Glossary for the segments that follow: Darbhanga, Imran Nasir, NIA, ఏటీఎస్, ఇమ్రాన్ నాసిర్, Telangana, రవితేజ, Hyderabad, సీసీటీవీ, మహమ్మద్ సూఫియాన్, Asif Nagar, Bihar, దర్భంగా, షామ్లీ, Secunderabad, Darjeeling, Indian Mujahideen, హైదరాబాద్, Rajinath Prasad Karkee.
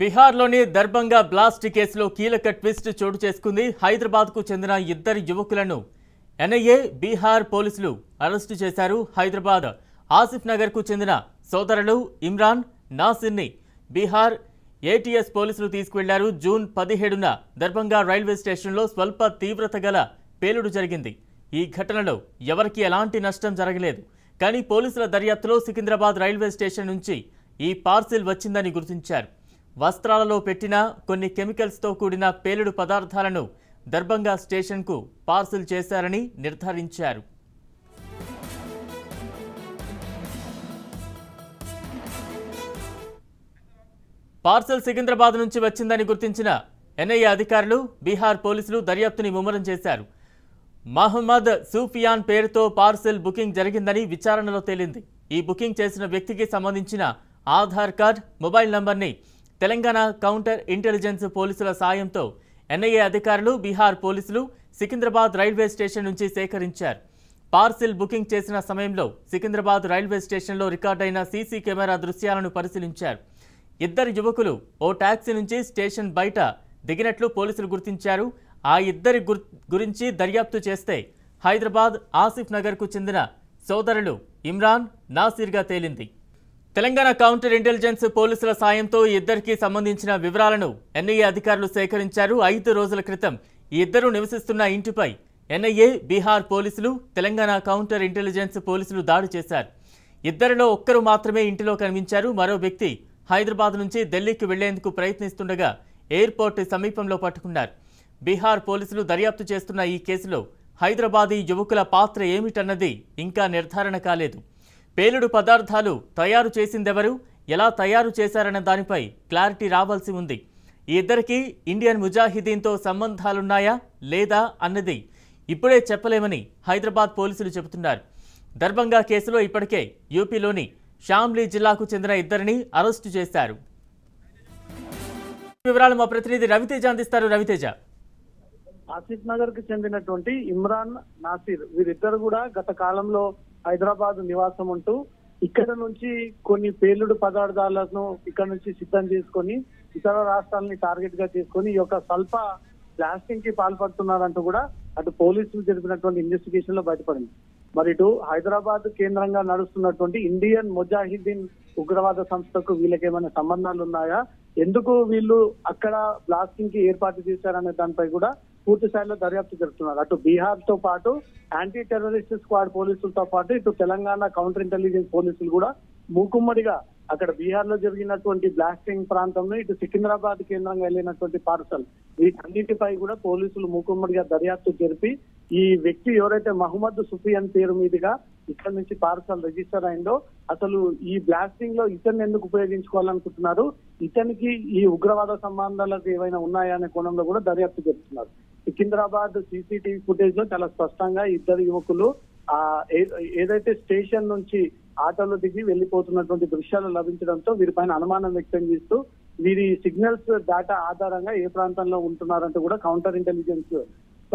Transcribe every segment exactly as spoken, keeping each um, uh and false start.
బిహార్లోని దర్భంగా blast కేసులో కీలక twist చోటు చేసుకుంది. హైదరాబాద్కు చెందిన ఇద్దరు యువకులను ఎన్ఐఏ బీహార్ పోలీసులు అరెస్టు చేశారు. హైదరాబాద్ ఆసిఫ్ నగర్కు చెందిన సోదరులు ఇమ్రాన్ నాసిర్ని బీహార్ ఏటీఎస్ పోలీసులు తీసుకువెళ్లారు. జూన్ పదిహేడున దర్భంగా రైల్వే స్టేషన్లో స్వల్ప తీవ్రత గల పేలుడు జరిగింది. ఈ ఘటనలో ఎవరికీ ఎలాంటి నష్టం జరగలేదు. కానీ పోలీసుల దర్యాప్తులో సికింద్రాబాద్ రైల్వే స్టేషన్ నుంచి ఈ పార్సిల్ వచ్చిందని గుర్తించారు. వస్త్రాలలో పెట్టిన కొన్ని కెమికల్స్తో కూడిన పేలుడు పదార్థాలను దర్భంగా స్టేషన్కు పార్సిల్ చేశారని నిర్ధారించారు. పార్సిల్ సికింద్రాబాద్ నుంచి వచ్చిందని గుర్తించిన ఎన్ఐఏ అధికారులు బీహార్ పోలీసులు దర్యాప్తుని ముమ్మరం చేశారు. మహమ్మద్ సూఫియాన్ పేరుతో పార్సిల్ బుకింగ్ జరిగిందని విచారణలో తేలింది. ఈ బుకింగ్ చేసిన వ్యక్తికి సంబంధించిన ఆధార్ కార్డ్, మొబైల్ నంబర్ని తెలంగాణ కౌంటర్ ఇంటెలిజెన్స్ పోలీసుల సాయంతో ఎన్ఐఏ అధికారులు, బీహార్ పోలీసులు సికింద్రాబాద్ రైల్వే స్టేషన్ నుంచి సేకరించారు. పార్సిల్ బుకింగ్ చేసిన సమయంలో సికింద్రాబాద్ రైల్వే స్టేషన్లో రికార్డైన సీసీ కెమెరా దృశ్యాలను పరిశీలించారు. ఇద్దరు యువకులు ఓ ట్యాక్సీ నుంచి స్టేషన్ బయట దిగినట్లు పోలీసులు గుర్తించారు. ఆ ఇద్దరి గురించి దర్యాప్తు చేస్తే హైదరాబాద్ ఆసిఫ్ నగర్కు చెందిన సోదరులు ఇమ్రాన్, నాసిర్గా తేలింది. తెలంగాణ కౌంటర్ ఇంటెలిజెన్స్ పోలీసుల సాయంతో ఇద్దరికి సంబంధించిన వివరాలను ఎన్ఐఏ అధికారులు సేకరించారు. ఐదు రోజుల క్రితం ఈ ఇద్దరు నివసిస్తున్న ఇంటిపై ఎన్ఐఏ, బీహార్ పోలీసులు, తెలంగాణ కౌంటర్ ఇంటెలిజెన్స్ పోలీసులు దాడి చేశారు. ఇద్దరిలో ఒక్కరు మాత్రమే ఇంటిలో కనిపించారు. మరో వ్యక్తి హైదరాబాద్ నుంచి ఢిల్లీకి వెళ్లేందుకు ప్రయత్నిస్తుండగా ఎయిర్పోర్ట్ సమీపంలో పట్టుకున్నారు. బీహార్ పోలీసులు దర్యాప్తు చేస్తున్న ఈ కేసులో హైదరాబాదీ యువకుల పాత్ర ఏమిటన్నది ఇంకా నిర్ధారణ కాలేదు. పేలుడు పదార్థాలు తయారు చేసిందెవరు, ఎలా తయారు చేశారన్న దానిపై క్లారిటీ రావాల్సి ఉంది. ఈ ఇద్దరికి ఇండియన్ ముజాహిదీన్తో సంబంధాలున్నాయా లేదా అన్నది ఇప్పుడే చెప్పలేమని హైదరాబాద్ పోలీసులు చెబుతున్నారు. దర్భంగా కేసులో ఇప్పటికే యూపీలోని షామ్లీ జిల్లాకు చెందిన ఇద్దరిని అరెస్టు చేశారు. వివరాలు మా ప్రతినిధి రవితేజ అందిస్తారు. రవితేజ, ఆసిఫ్ నగర్ కి చెందినటువంటి ఇమ్రాన్, నాసిర్ వీరిద్దరు కూడా గత కాలంలో హైదరాబాద్ నివాసం ఉంటూ ఇక్కడ నుంచి కొన్ని పేలుడు పదార్థాలను ఇక్కడ నుంచి సిద్ధం చేసుకొని ఇతర రాష్ట్రాలని టార్గెట్ గా చేసుకొని ఈ యొక్క స్వల్ప బ్లాస్టింగ్ కి పాల్పడుతున్నారంటూ కూడా అటు పోలీసులు జరిపినటువంటి ఇన్వెస్టిగేషన్ లో బయటపడింది. మరి ఇటు హైదరాబాద్ కేంద్రంగా నడుస్తున్నటువంటి ఇండియన్ ముజాహిదీన్ ఉగ్రవాద సంస్థకు వీళ్ళకేమైనా సంబంధాలు ఉన్నాయా, ఎందుకు వీళ్ళు అక్కడ బ్లాస్టింగ్ కి ఏర్పాటు చేశారనే దానిపై కూడా పూర్తి స్థాయిలో దర్యాప్తు జరుగుతున్నారు. అటు బీహార్ తో పాటు యాంటీ టెర్రరిస్ట్ స్క్వాడ్ పోలీసులతో పాటు ఇటు తెలంగాణ కౌంటర్ ఇంటెలిజెన్స్ పోలీసులు కూడా మూకుమ్మడిగా అక్కడ బీహార్ లో జరిగినటువంటి బ్లాస్టింగ్ ప్రాంతంలో ఇటు సికింద్రాబాద్ కేంద్రంగా వెళ్ళినటువంటి పార్సల్ వీటన్నిటిపై కూడా పోలీసులు మూకుమ్మడిగా దర్యాప్తు జరిపి ఈ వ్యక్తి ఎవరైతే మహమ్మద్ సుఫియాన్ పేరు మీదుగా ఇక్కడ నుంచి పార్సల్ రిజిస్టర్ అయిందో అసలు ఈ బ్లాస్టింగ్ లో ఇతన్ని ఎందుకు ఉపయోగించుకోవాలనుకుంటున్నారు, ఇతనికి ఈ ఉగ్రవాద సంబంధాలకు ఏవైనా ఉన్నాయా అనే కోణంలో కూడా దర్యాప్తు జరుపుతున్నారు. సికింద్రాబాద్ సీసీటీవీ ఫుటేజ్ లో చాలా స్పష్టంగా ఇద్దరు యువకులు ఆ ఏదైతే స్టేషన్ నుంచి ఆటోలో దిగి వెళ్లిపోతున్నటువంటి దృశ్యాలు లభించడంతో వీరిపైన అనుమానం వ్యక్తం చేస్తూ వీరి సిగ్నల్స్ డేటా ఆధారంగా ఏ ప్రాంతంలో ఉంటున్నారంటూ కూడా కౌంటర్ ఇంటెలిజెన్స్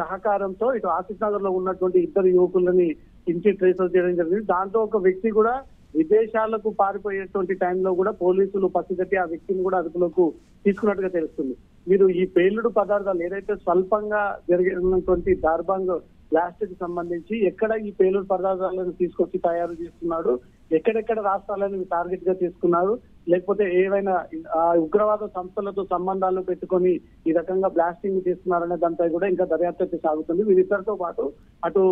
సహకారంతో ఇటు ఆసిఫ్ నగర్ లో ఉన్నటువంటి ఇద్దరు యువకులని ఇంటి ట్రేస్ చేయడం జరిగింది. దాంతో ఒక వ్యక్తి కూడా విదేశాలకు పారిపోయేటువంటి టైంలో కూడా పోలీసులు పసిగట్టి ఆ వ్యక్తిని కూడా అదుపులోకి తీసుకున్నట్టుగా తెలుస్తుంది. మీరు ఈ పేలుడు పదార్థాలు ఏదైతే స్వల్పంగా జరిగినటువంటి దర్భంగ్ బ్లాస్ట్ కి సంబంధించి ఎక్కడ ఈ పేలుడు పదార్థాలను తీసుకొచ్చి తయారు చేస్తున్నారు, ఎక్కడెక్కడ రాష్ట్రాలను టార్గెట్ గా తీసుకున్నారు, లేకపోతే ఏవైనా ఉగ్రవాద సంస్థలతో సంబంధాలు పెట్టుకొని ఈ రకంగా బ్లాస్టింగ్ చేస్తున్నారనే దానిపై కూడా ఇంకా దర్యాప్తు సాగుతుంది. వీరిద్దరితో పాటు అటు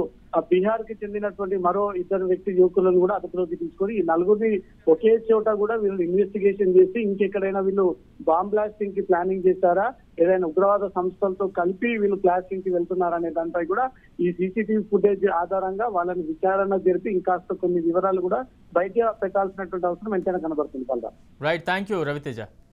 బీహార్ కి చెందినటువంటి మరో ఇద్దరు వ్యక్తి యువకులను కూడా అదుపులోకి తీసుకొని ఈ నలుగురిని ఒకే చోట కూడా వీళ్ళు ఇన్వెస్టిగేషన్ చేసి ఇంకెక్కడైనా వీళ్ళు బాంబ్ బ్లాస్టింగ్ కి ప్లానింగ్ చేశారా, ఏదైనా ఉగ్రవాద సంస్థలతో కలిపి వీళ్ళు బ్లాస్టింగ్ కి వెళ్తున్నారనే దానిపై కూడా ఈ సీసీటీవీ ఫుటేజ్ ఆధారంగా వాళ్ళని విచారణ జరిపి ఇంకాస్త కొన్ని వివరాలు కూడా బయట పెట్టాల్సినటువంటి అవసరం ఎంతైనా కనబడుతుంది. Right, thank you రవితేజ.